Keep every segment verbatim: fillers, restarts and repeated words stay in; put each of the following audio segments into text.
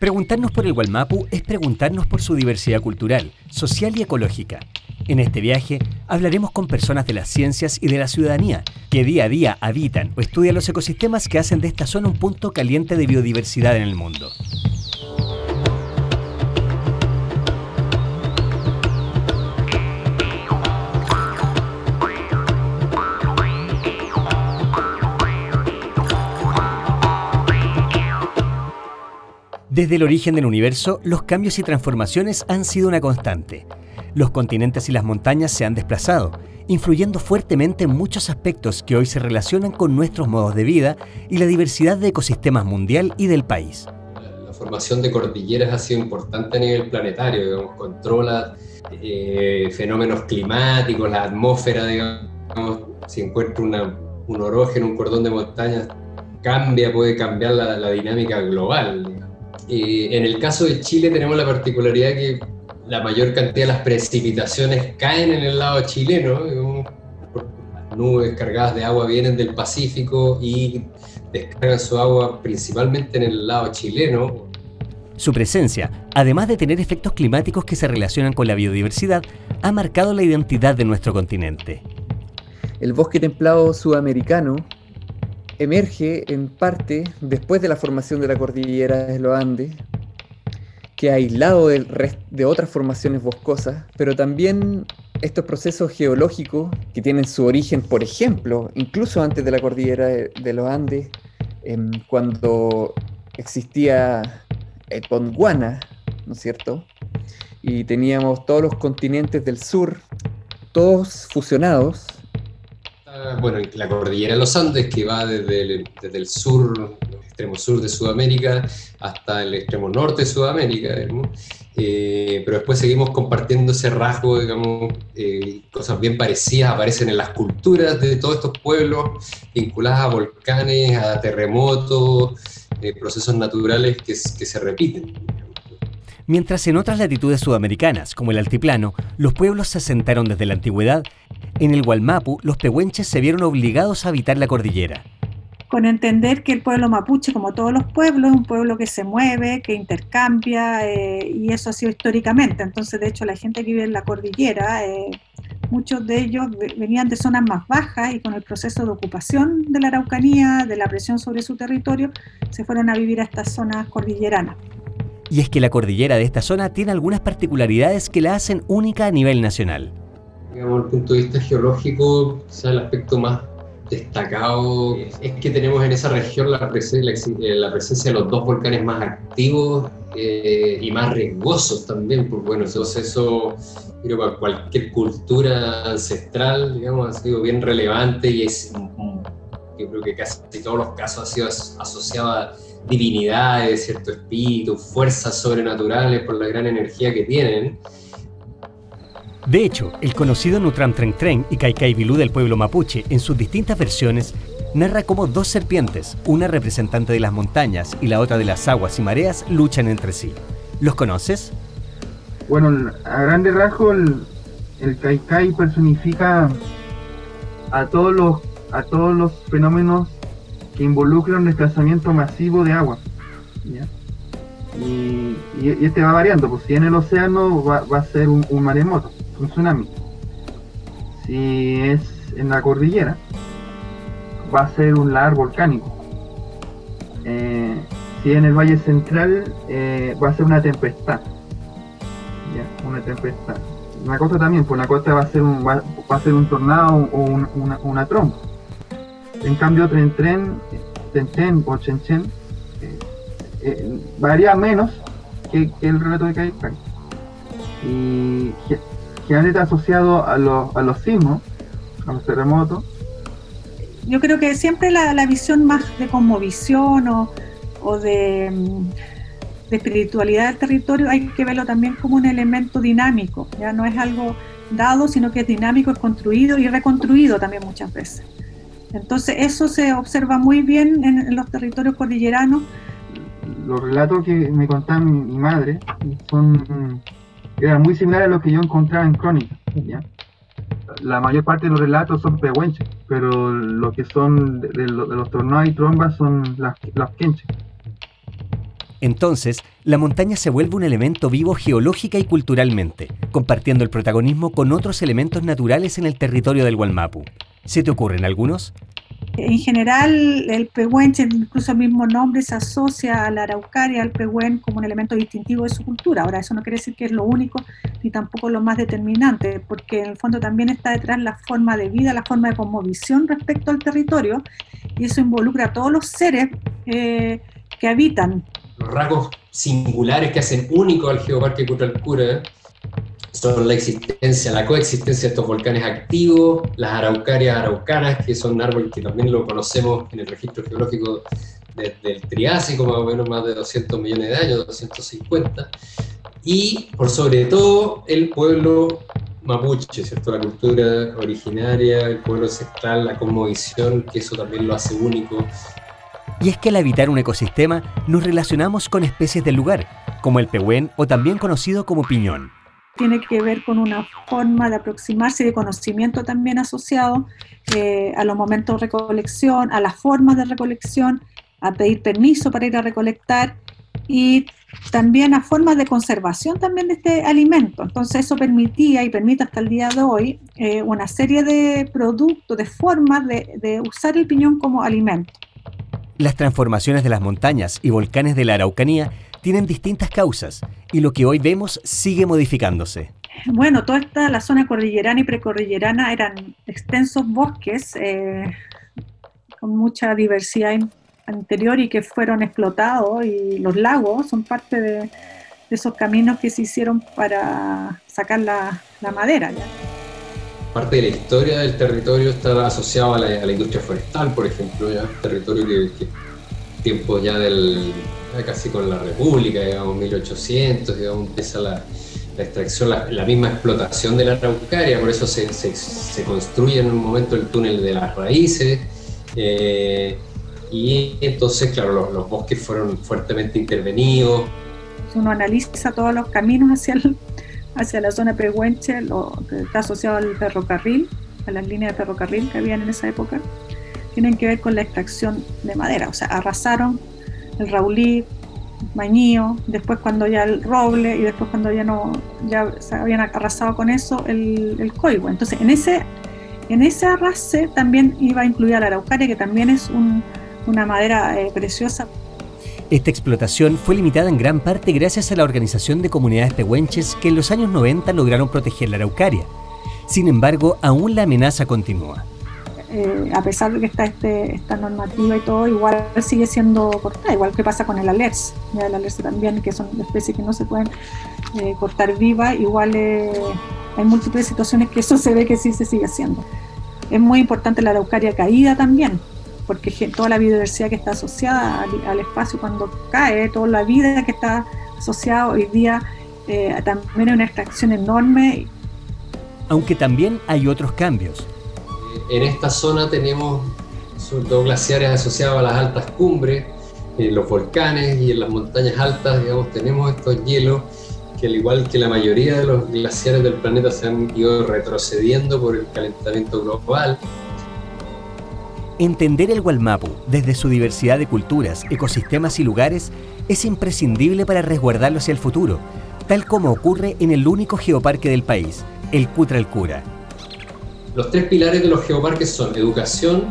Preguntarnos por el Wallmapu es preguntarnos por su diversidad cultural, social y ecológica. En este viaje hablaremos con personas de las ciencias y de la ciudadanía que día a día habitan o estudian los ecosistemas que hacen de esta zona un punto caliente de biodiversidad en el mundo. Desde el origen del universo, los cambios y transformaciones han sido una constante. Los continentes y las montañas se han desplazado, influyendo fuertemente en muchos aspectos que hoy se relacionan con nuestros modos de vida y la diversidad de ecosistemas mundial y del país. La formación de cordilleras ha sido importante a nivel planetario, digamos, controla eh, fenómenos climáticos, la atmósfera, digamos, si encuentra una, un orógeno, un cordón de montañas, cambia, puede cambiar la, la dinámica global, digamos. Eh, en el caso de Chile tenemos la particularidad que la mayor cantidad de las precipitaciones caen en el lado chileno, digamos, las nubes cargadas de agua vienen del Pacífico y descargan su agua principalmente en el lado chileno. Su presencia, además de tener efectos climáticos que se relacionan con la biodiversidad, ha marcado la identidad de nuestro continente. El bosque templado sudamericano emerge en parte después de la formación de la cordillera de los Andes, que ha aislado del resto de otras formaciones boscosas, pero también estos procesos geológicos que tienen su origen, por ejemplo, incluso antes de la cordillera de, de los Andes, eh, cuando existía eh, Ponguana, ¿no es cierto? Y teníamos todos los continentes del sur, todos fusionados. Bueno, la cordillera de los Andes, que va desde el, desde el sur, el extremo sur de Sudamérica, hasta el extremo norte de Sudamérica, eh, pero después seguimos compartiendo ese rasgo, digamos, eh, cosas bien parecidas aparecen en las culturas de todos estos pueblos, vinculadas a volcanes, a terremotos, eh, procesos naturales que, que se repiten. Mientras en otras latitudes sudamericanas, como el altiplano, los pueblos se asentaron desde la antigüedad, en el Wallmapu los pehuenches se vieron obligados a habitar la cordillera. Con entender que el pueblo mapuche, como todos los pueblos, es un pueblo que se mueve, que intercambia, eh, y eso ha sido históricamente. Entonces, de hecho, la gente que vive en la cordillera, eh, muchos de ellos venían de zonas más bajas y con el proceso de ocupación de la Araucanía, de la presión sobre su territorio, se fueron a vivir a estas zonas cordilleranas. Y es que la cordillera de esta zona tiene algunas particularidades que la hacen única a nivel nacional. Desde el punto de vista geológico, quizás el aspecto más destacado es que tenemos en esa región la presencia, la presencia de los dos volcanes más activos eh, y más riesgosos también, porque bueno, entonces eso creo, para cualquier cultura ancestral, digamos, ha sido bien relevante y es, yo creo que casi todos los casos ha sido asociado a divinidades, cierto espíritu, fuerzas sobrenaturales por la gran energía que tienen. De hecho, el conocido Nutram Tren Tren y Kai Kai Vilu del pueblo mapuche, en sus distintas versiones, narra cómo dos serpientes, una representante de las montañas y la otra de las aguas y mareas, luchan entre sí. ¿Los conoces? Bueno, a grandes rasgos, el, el Kai Kai personifica a todos los, a todos los fenómenos que involucran un desplazamiento masivo de agua, ¿ya? Y, y este va variando, pues si en el océano va, va a ser un, un maremoto, un tsunami. Si es en la cordillera, va a ser un lahar volcánico. Eh, si en el valle central, eh, va a ser una tempestad. Ya, una tempestad. En la costa también, pues en la costa va a ser un, va, va a ser un tornado o un, una, una tromba. En cambio, tren tren, ten ten o chen chen, eh, eh, varía menos que, que el relato de Kai Kai. Y generalmente asociado a los, a los sismos, a los terremotos. Yo creo que siempre la, la visión más de cosmovisión o, o de, de espiritualidad del territorio hay que verlo también como un elemento dinámico. Ya no es algo dado, sino que es dinámico, es construido y reconstruido también muchas veces. Entonces eso se observa muy bien en, en los territorios cordilleranos. Los relatos que me contaba mi, mi madre son... eran muy similares a los que yo encontraba en crónica, ¿ya? La mayor parte de los relatos son pehuenches, pero lo que son de, de, de los tornados y trombas son las lafquenches. Entonces, la montaña se vuelve un elemento vivo geológica y culturalmente, compartiendo el protagonismo con otros elementos naturales en el territorio del Wallmapu. ¿Se te ocurren algunos? En general, el pehuenche, incluso el mismo nombre, se asocia a la araucaria, al pehuen, como un elemento distintivo de su cultura. Ahora, eso no quiere decir que es lo único, ni tampoco lo más determinante, porque en el fondo también está detrás la forma de vida, la forma de cosmovisión respecto al territorio, y eso involucra a todos los seres eh, que habitan. Los rasgos singulares que hacen único al geoparque Kütralkura son la existencia, la coexistencia de estos volcanes activos, las araucarias araucanas, que son árboles que también lo conocemos en el registro geológico de, del Triásico, más o menos más de doscientos millones de años, doscientos cincuenta, y por sobre todo el pueblo mapuche, ¿cierto? La cultura originaria, el pueblo ancestral, la cosmovisión, que eso también lo hace único. Y es que al habitar un ecosistema nos relacionamos con especies del lugar, como el pehuen o también conocido como piñón. Tiene que ver con una forma de aproximarse y de conocimiento también asociado eh, a los momentos de recolección, a las formas de recolección, a pedir permiso para ir a recolectar y también a formas de conservación también de este alimento. Entonces eso permitía y permite hasta el día de hoy eh, una serie de productos, de formas de, de usar el piñón como alimento. Las transformaciones de las montañas y volcanes de la Araucanía tienen distintas causas y lo que hoy vemos sigue modificándose. Bueno, toda esta, la zona cordillerana y precordillerana eran extensos bosques eh, con mucha diversidad anterior y que fueron explotados, y los lagos son parte de, de esos caminos que se hicieron para sacar la, la madera. Parte de la historia del territorio está asociada a la, a la industria forestal, por ejemplo, ya, territorio que, que tiempo ya del casi con la República, digamos, mil ochocientos, digamos, empieza la, la extracción, la, la misma explotación de la araucaria, por eso se, se, se construye en un momento el túnel de las raíces, eh, y entonces, claro, los, los bosques fueron fuertemente intervenidos. Si uno analiza todos los caminos hacia, el, hacia la zona pehuenche, lo que está asociado al ferrocarril, a las líneas de ferrocarril que habían en esa época, tienen que ver con la extracción de madera, o sea, arrasaron el raulí, mañío, después cuando ya el roble y después cuando ya no, ya se habían arrasado con eso el, el coihue. Entonces en ese, en ese arrase también iba a incluir a la araucaria, que también es un, una madera eh, preciosa. Esta explotación fue limitada en gran parte gracias a la organización de comunidades pehuenches que en los años noventa lograron proteger la araucaria. Sin embargo, aún la amenaza continúa. Eh, a pesar de que está este, esta normativa y todo, igual sigue siendo cortada, igual que pasa con el alerce, ya el alerce también, que son especies que no se pueden eh, cortar vivas, igual eh, hay múltiples situaciones que eso se ve que sí se sigue haciendo. Es muy importante la araucaria caída también, porque toda la biodiversidad que está asociada al, al espacio cuando cae, toda la vida que está asociada hoy día, eh, también hay una extracción enorme. Aunque también hay otros cambios. En esta zona tenemos sobre todo glaciares asociados a las altas cumbres, en los volcanes y en las montañas altas, digamos, tenemos estos hielos que, al igual que la mayoría de los glaciares del planeta, se han ido retrocediendo por el calentamiento global. Entender el Wallmapu desde su diversidad de culturas, ecosistemas y lugares es imprescindible para resguardarlo hacia el futuro, tal como ocurre en el único geoparque del país, el Kütralkura. Los tres pilares de los geoparques son educación,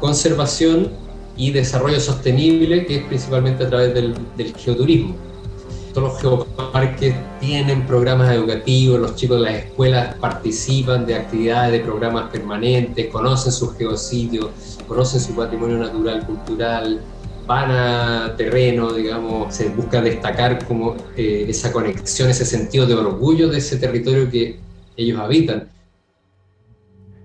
conservación y desarrollo sostenible, que es principalmente a través del, del geoturismo. Todos los geoparques tienen programas educativos, los chicos de las escuelas participan de actividades, de programas permanentes, conocen sus geositios, conocen su patrimonio natural, cultural, van a terreno, digamos, se busca destacar como eh, esa conexión, ese sentido de orgullo de ese territorio que ellos habitan.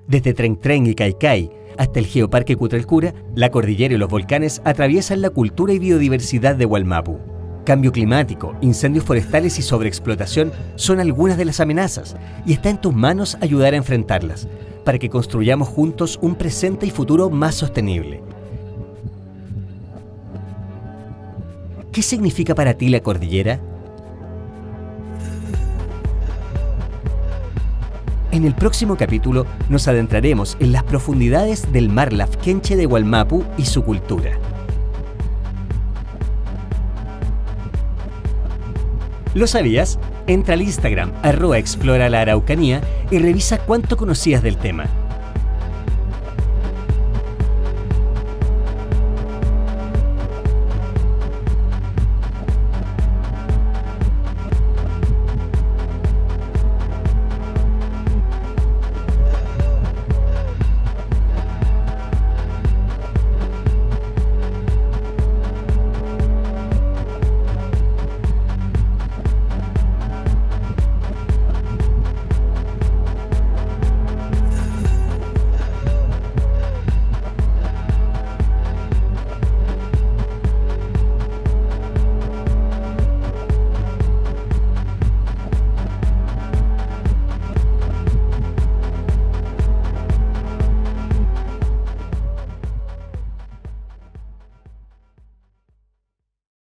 Desde Tren Tren y Kai Kai hasta el geoparque Kütralkura, la cordillera y los volcanes atraviesan la cultura y biodiversidad de Wallmapu. Cambio climático, incendios forestales y sobreexplotación son algunas de las amenazas, y está en tus manos ayudar a enfrentarlas, para que construyamos juntos un presente y futuro más sostenible. ¿Qué significa para ti la cordillera? En el próximo capítulo nos adentraremos en las profundidades del mar Lafquenche de Wallmapu y su cultura. ¿Lo sabías? Entra al Instagram, arroba Explora La Araucanía, y revisa cuánto conocías del tema.